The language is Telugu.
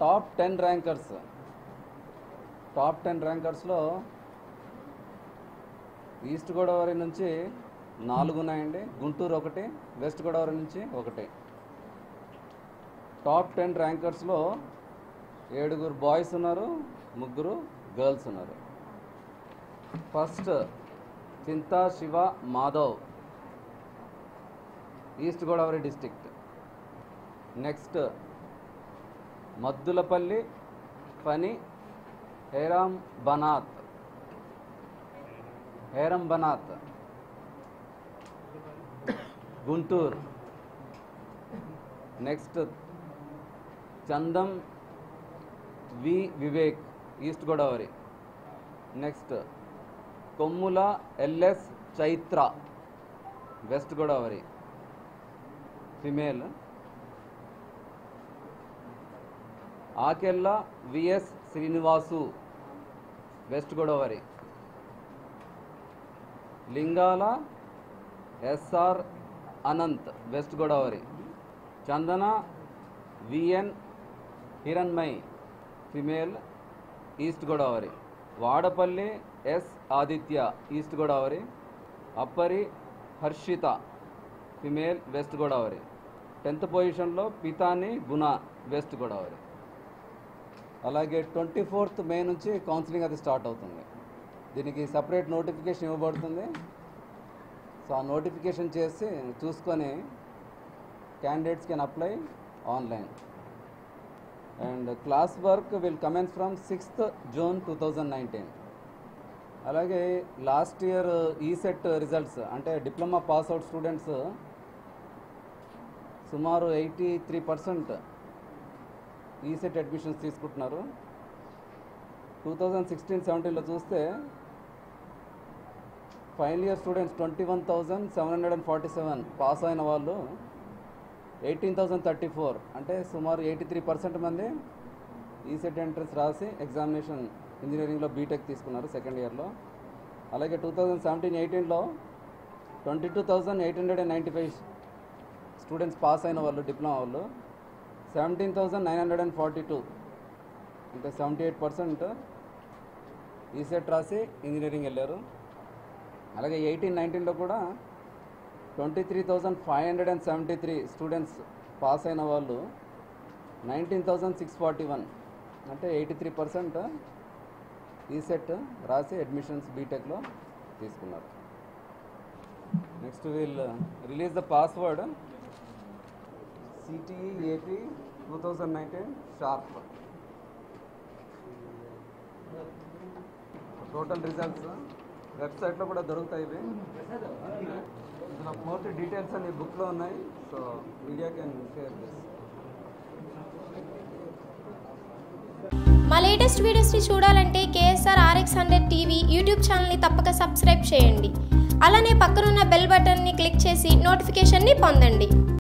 టాప్ 10 ర్యాంకర్స్లో ఈస్ట్ గోదావరి నుంచి 4 ఉన్నాయండి, గుంటూరు 1, వెస్ట్ గోదావరి నుంచి 1. టాప్ 10 ర్యాంకర్స్లో 7 బాయ్స్ ఉన్నారు, 3 గర్ల్స్ ఉన్నారు. First Chinta Siva Madhav, east Godavari district. Next Maddulapalli Phani Heram Banath, Guntur. Next Chandam V Vivek, east Godavari. Next Kommula LS Chaitra, west Godavari, female. Akella VS Srinivasu, west Godavari. Lingala SR Anant, west Godavari. Chandana VN Hiranmai, female, east Godavari. Vadapalli S Aditya, east Godavari. Appari Harshita, female, west Godavari. 10th పొజిషన్లో పితాని గుణ, వెస్ట్ గోదావరి. అలాగే 24th మే నుంచి కౌన్సిలింగ్ అది స్టార్ట్ అవుతుంది. దీనికి సపరేట్ నోటిఫికేషన్ ఇవ్వబడుతుంది. సో ఆ నోటిఫికేషన్ చేసి చూసుకొని candidates can apply online. And class work will commence from 6th June 2019. అలాగే లాస్ట్ ఇయర్ ఈసెట్ రిజల్ట్స్, అంటే డిప్లొమా పాస్ అవుట్ స్టూడెంట్స్ సుమారు 83% ఈసెట్ అడ్మిషన్స్ తీసుకుంటున్నారు. 2016-17లో చూస్తే ఫైనల్ ఇయర్ స్టూడెంట్స్ 21,747 పాస్ అయిన వాళ్ళు 18,034, అంటే సుమారు 83% మంది ఈసెట్ ఎంట్రన్స్ రాసి ఎగ్జామినేషన్ ఇంజనీరింగ్లో బీటెక్ తీసుకున్నారు సెకండ్ ఇయర్లో. అలాగే 2017-18లో 22,895 స్టూడెంట్స్ పాస్ అయిన వాళ్ళు డిప్లొమా వాళ్ళు 17,942, అంటే 78% ఈసెట్ రాసి ఇంజనీరింగ్ వెళ్ళారు. అలాగే 2018-19లో కూడా 23,573 స్టూడెంట్స్ పాస్ అయిన వాళ్ళు 19,641, అంటే 83% ఈసెట్ రాసి అడ్మిషన్స్ బీటెక్లో తీసుకున్నారు. Next wheel release the password CTE AP 2019 sharp. Total results వెబ్సైట్లో కూడా దొరుకుతాయి. ఇవి ఇందులో పూర్తి డీటెయిల్స్ అన్ని బుక్లో ఉన్నాయి. So media can share this. మా లేటెస్ట్ వీడియోస్ని చూడాలంటే KSR RX 100 TV యూట్యూబ్ ఛానల్ని తప్పక సబ్స్క్రైబ్ చేయండి. అలానే పక్కనున్న బెల్ బటన్ని క్లిక్ చేసి నోటిఫికేషన్ని పొందండి.